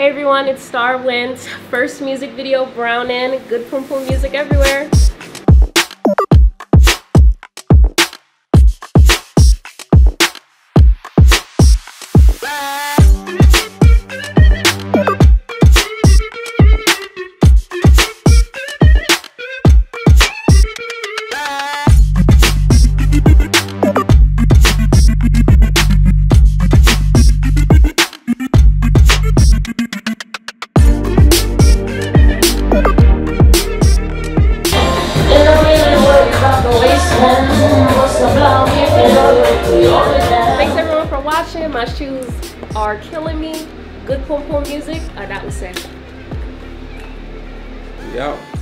Hey everyone, it's Star Wind's first music video, Brownin'. Good Pum Pum music everywhere. Thanks everyone for watching. My shoes are killing me. Good Pum Pum music. That was it. Yeah.